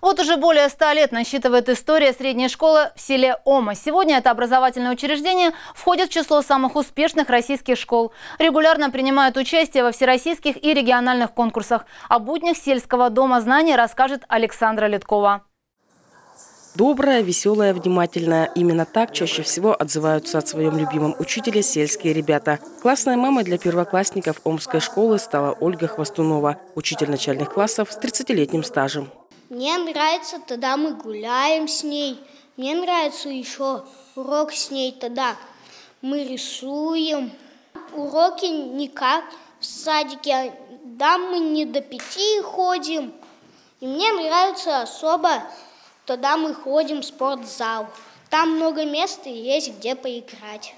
Вот уже более 100 лет насчитывает история средней школы в селе Ома. Сегодня это образовательное учреждение входит в число самых успешных российских школ. Регулярно принимают участие во всероссийских и региональных конкурсах. О буднях сельского дома знаний расскажет Александра Ледкова. Добрая, веселая, внимательная. Именно так чаще всего отзываются о своем любимом учителе сельские ребята. Классной мамой для первоклассников Омской школы стала Ольга Хвостунова, учитель начальных классов с 30-летним стажем. Мне нравится, тогда мы гуляем с ней. Мне нравится еще урок с ней, тогда мы рисуем. Уроки никак в садике, да, мы не до 5 ходим. И мне нравится особо... Тогда мы ходим в спортзал. Там много места и есть где поиграть.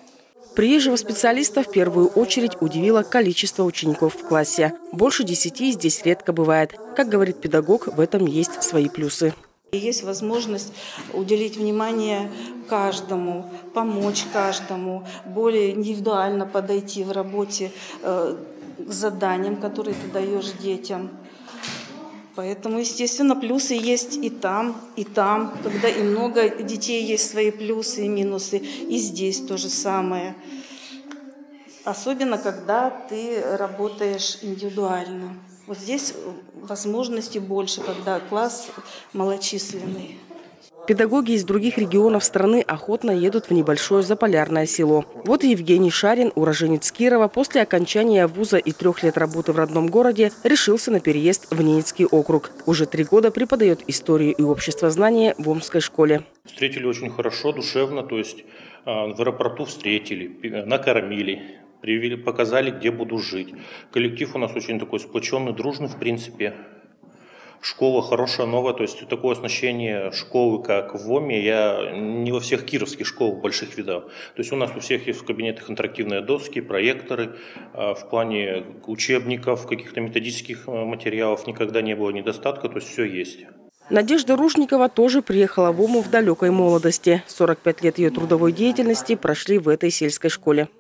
Приезжего специалиста в первую очередь удивило количество учеников в классе. Больше 10 здесь редко бывает. Как говорит педагог, в этом есть свои плюсы. Есть возможность уделить внимание каждому, помочь каждому, более индивидуально подойти в работе к заданиям, которые ты даешь детям. Поэтому, естественно, плюсы есть и там, когда и много детей есть свои плюсы и минусы, и здесь то же самое. Особенно, когда ты работаешь индивидуально. Вот здесь возможностей больше, когда класс малочисленный. Педагоги из других регионов страны охотно едут в небольшое заполярное село. Вот Евгений Шарин, уроженец Кирова, после окончания вуза и 3 лет работы в родном городе решился на переезд в Ненецкий округ. Уже 3 года преподает историю и обществознание в Омской школе. Встретили очень хорошо, душевно, то есть в аэропорту встретили, накормили, привели, показали, где буду жить. Коллектив у нас очень такой сплоченный, дружный в принципе. Школа хорошая, новая, то есть такое оснащение школы, как в Оме, я не во всех кировских школах больших видал. То есть у нас у всех есть в кабинетах интерактивные доски, проекторы, в плане учебников, каких-то методических материалов никогда не было недостатка, то есть все есть. Надежда Ружникова тоже приехала в Ому в далекой молодости. 45 лет ее трудовой деятельности прошли в этой сельской школе.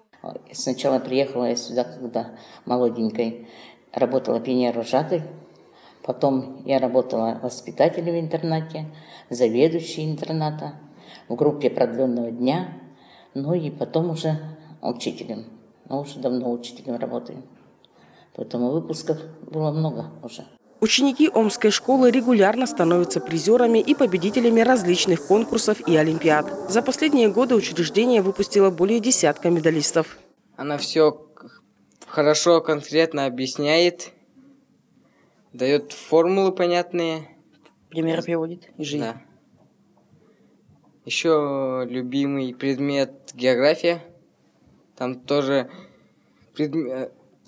Сначала приехала я сюда, когда молоденькой, работала пионер-вожатой. Потом я работала воспитателем в интернате, заведующей интерната, в группе продленного дня, ну и потом уже учителем. Но уже давно учителем работаю, поэтому выпусков было много уже. Ученики Омской школы регулярно становятся призерами и победителями различных конкурсов и олимпиад. За последние годы учреждение выпустило более 10 медалистов. Она все хорошо, конкретно объясняет. Дает формулы понятные. Примеры приводит и жизнь. Да. Еще любимый предмет география. Там тоже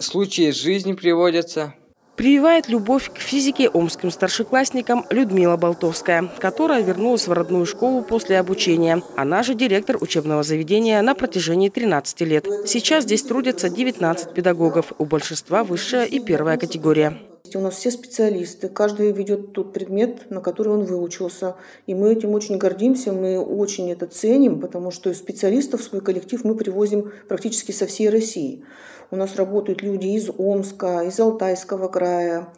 случаи жизни приводятся. Прививает любовь к физике омским старшеклассникам Людмила Болтовская, которая вернулась в родную школу после обучения. Она же директор учебного заведения на протяжении 13 лет. Сейчас здесь трудятся 19 педагогов, у большинства высшая и 1-я категория. У нас все специалисты, каждый ведет тот предмет, на который он выучился. И мы этим очень гордимся, мы очень это ценим, потому что специалистов в свой коллектив мы привозим практически со всей России. У нас работают люди из Омска, из Алтайского края,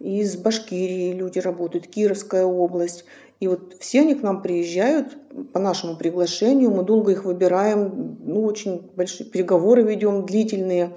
из Башкирии люди работают, Кировская область. И вот все они к нам приезжают по нашему приглашению, мы долго их выбираем, ну, очень большие переговоры ведем, длительные.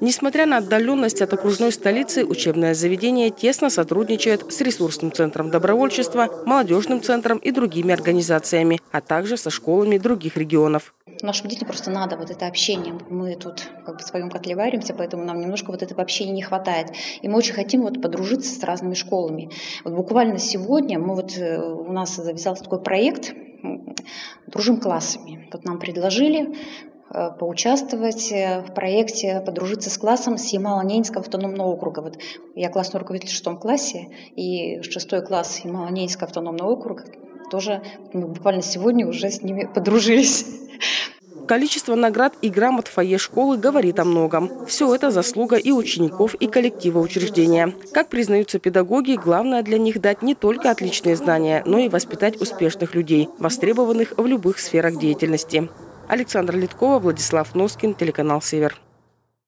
Несмотря на отдаленность от окружной столицы, учебное заведение тесно сотрудничает с ресурсным центром добровольчества, молодежным центром и другими организациями, а также со школами других регионов. Нашим детям просто надо вот это общение. Мы тут как бы в своем котле варимся, поэтому нам немножко вот этого общения не хватает. И мы очень хотим вот подружиться с разными школами. Вот буквально сегодня мы вот, у нас завязался такой проект «Дружим классами». Вот нам предложили поучаствовать в проекте, подружиться с классом с Ямало-Ненецкого автономного округа. Вот я классный руководитель в 6-м классе, и 6-й класс Ямало-Ненецкого автономного округа тоже мы буквально сегодня уже с ними подружились. Количество наград и грамот в фойе школы говорит о многом. Все это заслуга и учеников, и коллектива учреждения. Как признаются педагоги, главное для них дать не только отличные знания, но и воспитать успешных людей, востребованных в любых сферах деятельности. Александра Ледкова, Владислав Носкин, телеканал «Север».